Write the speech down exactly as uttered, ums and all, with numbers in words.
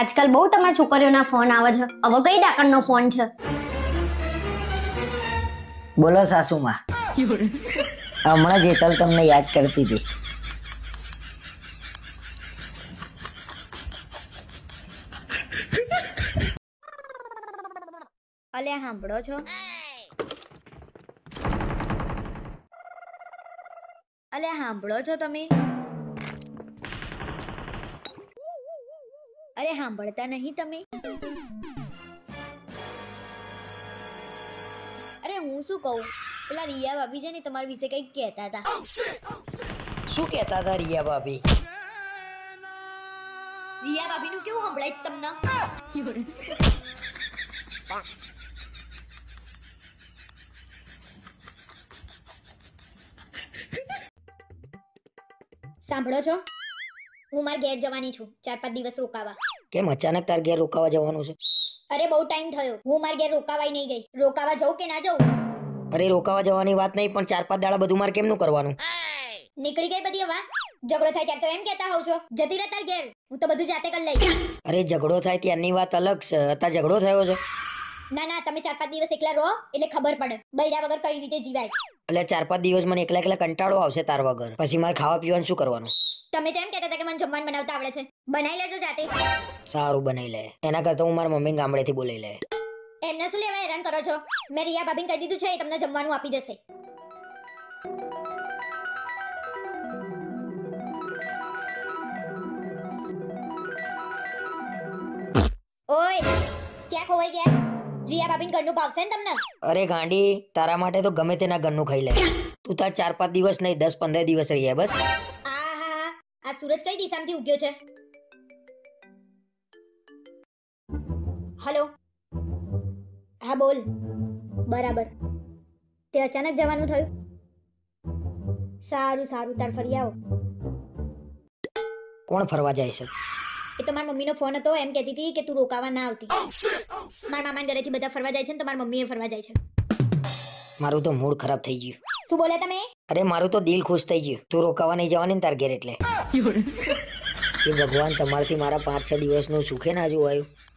आजकल बहुत तमार छोकरीઓના ફોન આવે છે। હવે કઈ ડાકણનો ફોન છે? બોલો સાસુમાં, હમણાં જેતલ તમને યાદ કરતી હતી। અલે સાંભળો છો? અલે સાંભળો છો તમે? अरे हांभळता नहीं तमे? अरे हूँ शू कहू, पेला रिया भाभी छे ने तमारा विषे कई कहता था। शू कहता था रिया भाभी? रिया भाभी नु केवुं हंभळाय तमने? सांभळो छो? हूँ मार घेर जवानी छू, चार पांच दिवस रोकावा। केम अचानक तार घेर रोकावा जवानू छे? अरे बहुत टाइम थयो, हूँ मार घेर रोकावाई नहीं गई। रोकावा जाऊं के ना जाऊं? अरे रोकावा जवानी वात नहीं, पण चार पांच दाड़ा बधु मार केमनु करवानु? निकली गई बधी हवा। झगड़ो थाय त्यारे तो एम कहता होव छो जती रह तार घेर, हूँ तो बधु जाते कर लई। अरे झगड़ो थाय त्यारनी वात अलग छे, अता झगड़ो थयो छे? ना ना, तमे चार पांच दिवस एकला रहो એટલે ખબર પડે બૈરા વગર કઈ રીતે જીવાય। એટલે ચાર પાંચ દિવસ મને એકલા એકલા કંટાળો આવશે તાર વગર, પછી માર ખાવા પીવાનું શું કરવાનું? તમે તેમ કહેતા હતા કે મને જમવાનું બનાવતા આવડે છે, બનાવી લેજો જાતે। સારું બનાવી લે, એના કરતા હું મારા મમ્મી ગામડે થી બોલાવી લે। એમને શું લેવા હેરાન કરો છો? મે રિયા ભાભીને કહી દીધું છે, એ તમને જમવાનું આપી જશે। ઓય ક્યાં ખોવાઈ ગયા? रिया भाभी गन्नू पावसे न तमने? अरे गांडी, तारा माटे तो गमे तेना गन्नू खाई ले। तू तार चार पांच दिवस नहीं दस पंद्रह दिवस रही है बस। आहा, आज सूरज कई दिशामांथी उग्यो छे? हेलो, हाँ बोल। बराबर, ते अचानक जवानू थयु? सारू सारू, तार फरी आओ। कोण फरवा जाय छे? એ તમાર મમ્મીનો ફોન હતો, એમ કહેતી હતી કે તું રોકાવા ના આવતી। મારા મામાના ઘરેથી બધા ફરવા જાય છે ને તમારી મમ્મીએ ફરવા જાય છે। મારું તો મૂડ ખરાબ થઈ ગયું। શું બોલ્યા તમે? અરે મારું તો દિલ ખુશ થઈ ગયું, તું રોકાવા નહીં જવાની ને તાર ઘેર એટલે। એ ભગવાન, તમારથી મારા પાંચ છ દિવસનું સુખે ના જોવાયું।